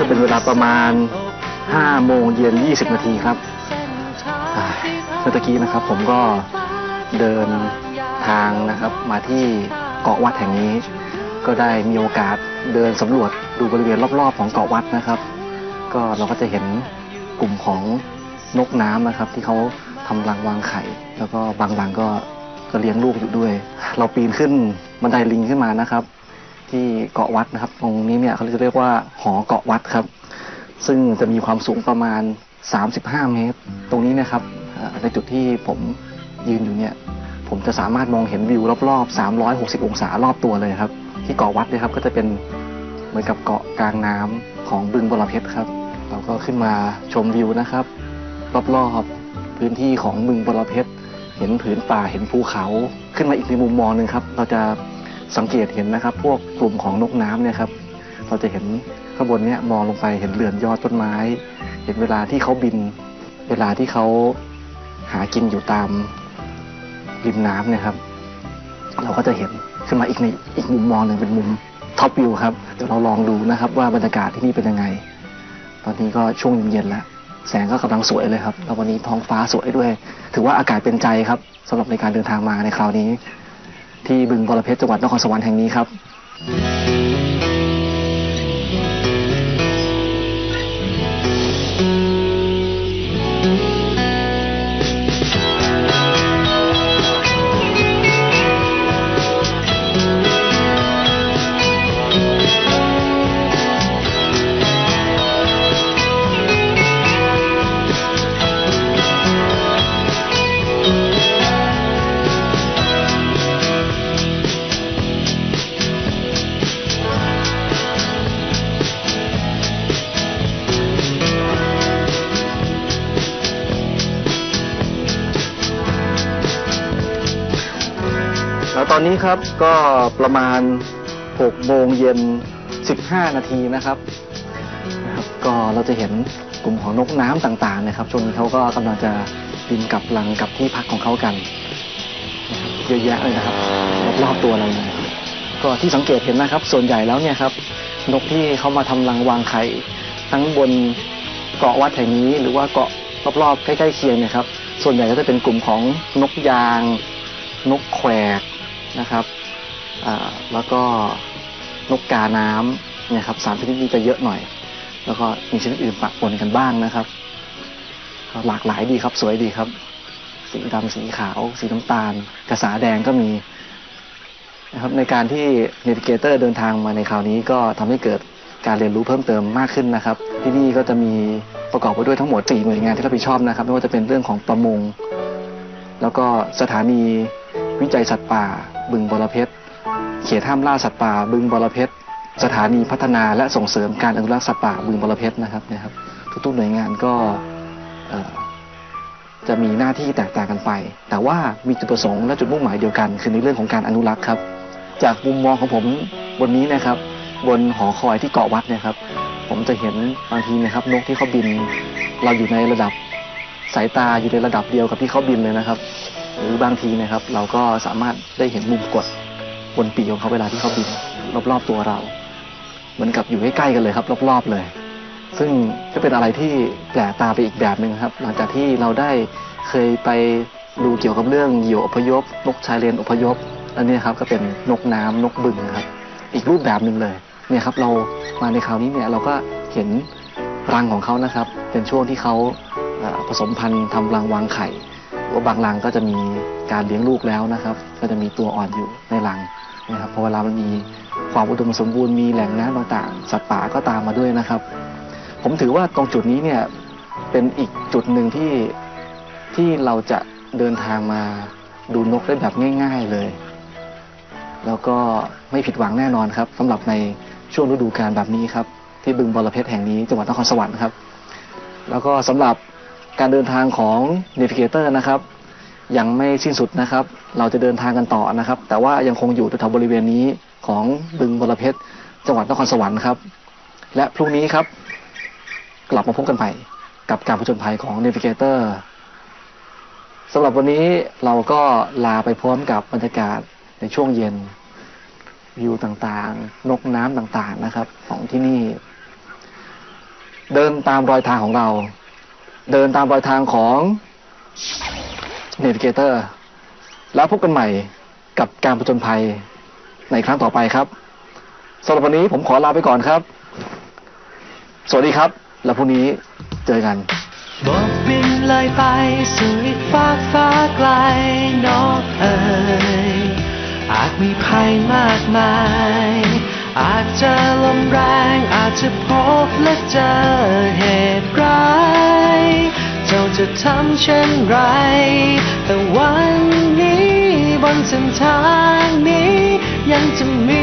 ก็เป็นเวลาประมาณ5 โมงเย็น 20 นาทีครับเมื่อกี้นะครับผมก็เดินทางนะครับมาที่เกาะวัดแห่งนี้ก็ได้มีโอกาสเดินสำรวจดูบริเวณรอบๆของเกาะวัดนะครับก็เราก็จะเห็นกลุ่มของนกน้ำนะครับที่เขาทำรังวางไข่แล้วก็บางรังก็เลี้ยงลูกอยู่ด้วยเราปีนขึ้นบันไดลิงขึ้นมานะครับที่เกาะวัดนะครับตรงนี้เนี่ยเขาจะเรียกว่าหอเกาะวัดครับซึ่งจะมีความสูงประมาณ35 เมตรตรงนี้นะครับในจุดที่ผมยืนอยู่เนี่ยผมจะสามารถมองเห็นวิวรอบๆ360องศารอบตัวเลยครับที่เกาะวัดนะครับก็จะเป็นเหมือนกับเกาะกลางน้ำของบึงบวรเพชรครับเราก็ขึ้นมาชมวิวนะครับรอบๆพื้นที่ของบึงบวรเพชรเห็นผืนป่าเห็นภูเขาขึ้นมาอีกในมุมมองหนึ่งครับเราจะสังเกตเห็นนะครับพวกกลุ่มของนกน้ำเนี่ยครับเราจะเห็นข้างบนเนี่ยมองลงไปเห็นเรือนยอดต้นไม้เห็นเวลาที่เขาบินเวลาที่เขาหากินอยู่ตามริมน้ำเนี่ยครับเราก็จะเห็นขึ้นมาอีกในอีกมุมมองหนึ่งเป็นมุมท็อปวิวครับเดี๋ยวเราลองดูนะครับว่าบรรยากาศที่นี่เป็นยังไงตอนนี้ก็ช่วงเย็นๆแล้วแสงก็กำลังสวยเลยครับแล้ววันนี้ท้องฟ้าสวยด้วยถือว่าอากาศเป็นใจครับสำหรับในการเดินทางมาในคราวนี้ที่บึงบวรเพชรจังหวัดนครสวรรค์แห่งนี้ครับตอนนี้ครับก็ประมาณ6 โมงเย็น 15 นาทีนะครับก็เราจะเห็นกลุ่มของนกน้ำต่างๆนะครับช่วงนี้เขาก็กำลังจะบินกลับรังกลับที่พักของเขากันเยอะแยะเลยนะครับรอบๆตัวเราก็ที่สังเกตเห็นนะครับส่วนใหญ่แล้วเนี่ยครับนกที่เขามาทำรังวางไข่ทั้งบนเกาะวัดแห่งนี้หรือว่าเกาะรอบๆใกล้ๆเคียงนะครับส่วนใหญ่ก็จะเป็นกลุ่มของนกยางนกแขวกนะครับแล้วก็นกกาน้ำเนี่ยครับ3 ชนิดนี้จะเยอะหน่อยแล้วก็มีชนิดอื่นปะปนกันบ้างนะครับหลากหลายดีครับสวยดีครับสีดำสีขาวสีน้ำตาลกระสาแดงก็มีนะครับในการที่เนวิเกเตอร์เดินทางมาในคราวนี้ก็ทำให้เกิดการเรียนรู้เพิ่มเติมมากขึ้นนะครับที่นี่ก็จะมีประกอบไปด้วยทั้งหมด4 หน่วยงานที่รับผิดชอบนะครับไม่ว่าจะเป็นเรื่องของประมงแล้วก็สถานีวิจัยสัตว์ป่าบึงบวรเพชรเขตห้ามล่าสัตว์ป่าบึงบวรเพชรสถานีพัฒนาและส่งเสริมการอนุรักษ์สัตว์ป่าบึงบวรเพชรนะครับทุกๆหน่วยงานก็จะมีหน้าที่แตกต่างกันไปแต่ว่ามีจุดประสงค์และจุดมุ่งหมายเดียวกันคือในเรื่องของการอนุรักษ์ครับจากมุมมองของผมบนนี้นะครับบนหอคอยที่เกาะวัดนะครับผมจะเห็นบางทีนะครับนกที่เขาบินเราอยู่ในระดับสายตาอยู่ในระดับเดียวกับที่เขาบินเลยนะครับหรือบางทีนะครับเราก็สามารถได้เห็นมุมกดบนปีกของเขาเวลาที่เขาบินรอบๆตัวเราเหมือนกับอยู่ใกล้ๆกันเลยครับรอบๆเลยซึ่งก็เป็นอะไรที่แปลกตาไปอีกแบบหนึ่งครับหลังจากที่เราได้เคยไปดูเกี่ยวกับเรื่องเหยี่ยวอพยพนกชายเลนอพยพอันนี้ครับก็เป็นนกน้ำนกบึงครับอีกรูปแบบหนึ่งเลยเนี่ยครับเรามาในคราวนี้เนี่ยเราก็เห็นรังของเขานะครับเป็นช่วงที่เขาผสมพันธุ์ทำรังวางไข่ว่าบางรังก็จะมีการเลี้ยงลูกแล้วนะครับก็จะมีตัวอ่อนอยู่ในรังนะครับพอเวลามันมีความอุดมสมบูรณ์มีแหล่งน้ำต่างๆสัตว์ป่าก็ตามมาด้วยนะครับผมถือว่าตรงจุดนี้เนี่ยเป็นอีกจุดหนึ่งที่เราจะเดินทางมาดูนกได้แบบง่ายๆเลยแล้วก็ไม่ผิดหวังแน่นอนครับสำหรับในช่วงฤดูกาลแบบนี้ครับที่บึงบวรเพชรแห่งนี้จังหวัดนครสวรรค์ครับแล้วก็สำหรับการเดินทางของเนวิเกเตอร์นะครับยังไม่สิ้นสุดนะครับเราจะเดินทางกันต่อนะครับแต่ว่ายังคงอยู่แถวบริเวณนี้ของบึงบวรเพชรจังหวัดนครสวรรค์ครับและพรุ่งนี้ครับกลับมาพบกันใหม่กับการผจญภัยของเนวิเกเตอร์สำหรับวันนี้เราก็ลาไปพร้อมกับบรรยากาศในช่วงเย็นวิวต่างๆนกน้ำต่างๆนะครับของที่นี่ เดินตามรอยทางของเราเดินตามรอยทางของ Navigator แล้วพบกันใหม่กับการผจญภัยในครั้งต่อไปครับสำหรับวันนี้ผมขอลาไปก่อนครับสวัสดีครับแล้วพรุ่งนี้เจอกันบอกบินลอยไปสู่อีกฟากฟ้าไกลนกเอ๋ยอาจมีภัยมากมายอาจเจอลมแรงอาจจะพบและเจอเหตุร้ายเจ้าจะทำเช่นไรแต่วันนี้บนเส้นทางนี้ยังจะมี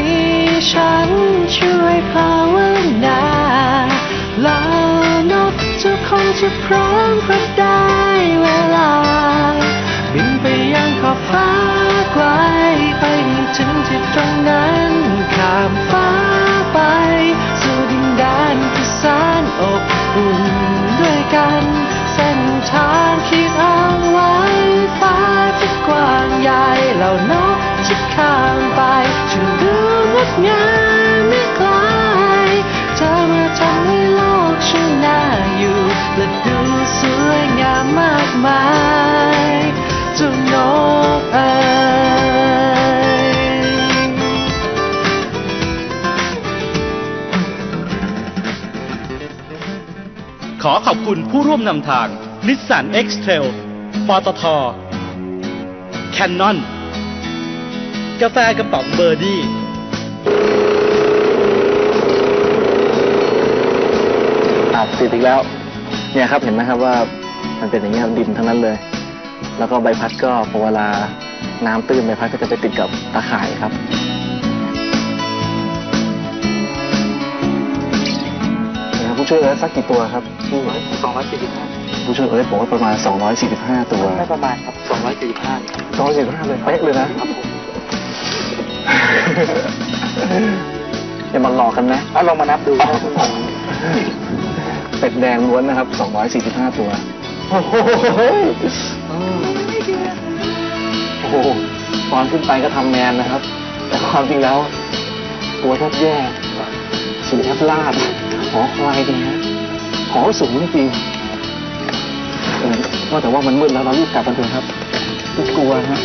ฉันช่วยภาวนาแล้วนกจะคงจะพร้อมเพราะได้เวลาบินไปยังขอบฟ้าไกลไปถึงที่ตรงนั้นข้ามฟ้าไปสู่ดินแดนที่แสนอบอุ่นด้วยกันเส้นทางที่เอาไว้ฟ้าจะกว้างใหญ่เหล่านกจะข้ามไปถึงดูงดงามไม่ไกลจะมาทำให้โลกฉันน่าอยู่และดูสวยงามมากมายจนนกเอ๋ยขอขอบคุณผู้ร่วมนำทาง Nissan X-Trail ปตท. Canon กาแฟกระป๋องเบอร์ดี้ติดอีกแล้วเนี่ยครับเห็นไหมครับว่ามันเป็นอย่างนี้ครับดินทั้งนั้นเลยแล้วก็ใบพัดก็พอเวลาน้ำตื้นใบพัดก็จะไปติดกับตาข่ายครับนะครับผู้ช่วยเอิร์ธสักกี่ตัวครับผู้ช่วย245ผู้ช่วยเอิร์ธบอกว่าประมาณ245ตัวไม่ประมาณครับ245เลยเป๊ะเลยนะครับผมจะมาหลอกกันนะลองมานับดูเป็ดแดงล้วนนะครับ245ตัวโอ้โหตอนขึ้นไปก็ทำแมนนะครับแต่ความจริงแล้วตัวแทบแย่สูงแทบลาดหอคอยดีฮะหอสูงจริงนอกจากว่ามันมืดแล้วเรารีบกลับกันเถอะครับกลัวฮะ